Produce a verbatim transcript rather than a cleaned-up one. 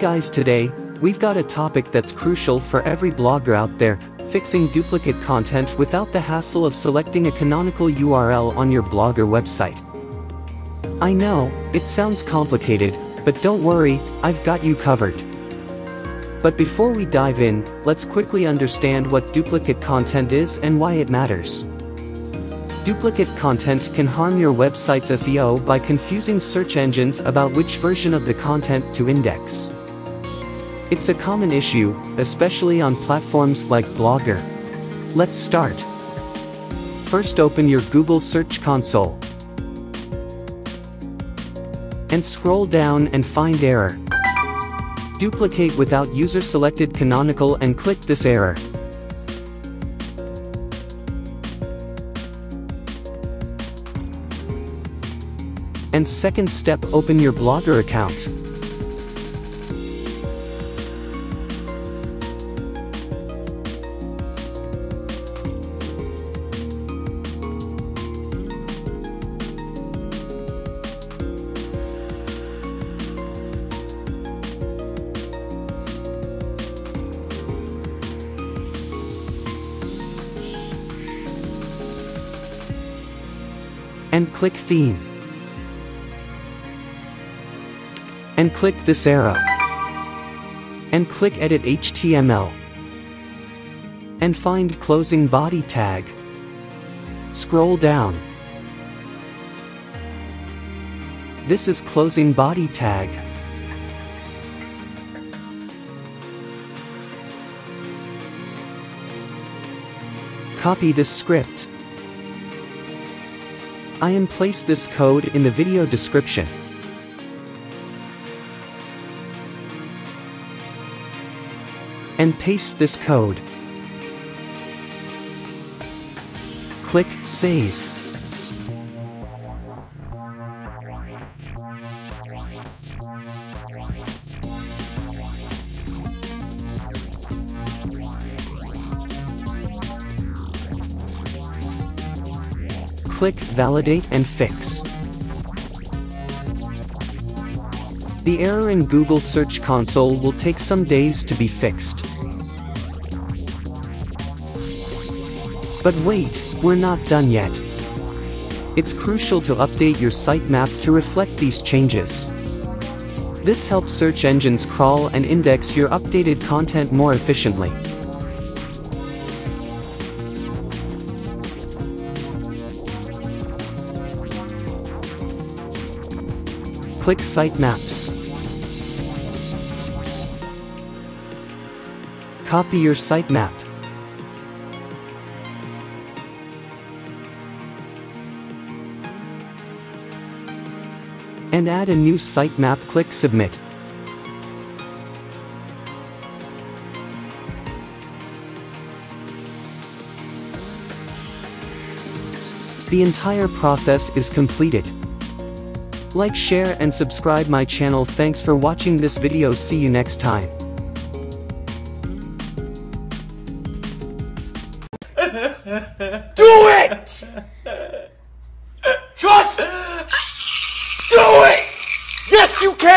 guys, today we've got a topic that's crucial for every blogger out there: fixing duplicate content without the hassle of selecting a canonical U R L on your Blogger website. I know, it sounds complicated, but don't worry, I've got you covered. But before we dive in, let's quickly understand what duplicate content is and why it matters. Duplicate content can harm your website's S E O by confusing search engines about which version of the content to index. It's a common issue, especially on platforms like Blogger. Let's start. First, open your Google Search Console and scroll down and find error. Duplicate without user selected canonical and click this error. And second step, open your Blogger account. And click theme. And click this arrow. And click edit H T M L. And find closing body tag. Scroll down. This is closing body tag. Copy this script. I am place this code in the video description. And paste this code. Click save. Click validate and fix. The error in Google Search Console will take some days to be fixed. But wait, we're not done yet. It's crucial to update your sitemap to reflect these changes. This helps search engines crawl and index your updated content more efficiently. Click Sitemaps. Copy your sitemap. And add a new sitemap. Click Submit. The entire process is completed. Like, share, and subscribe my channel. Thanks for watching this video. See you next time. Do it! Just do it! Yes, you can!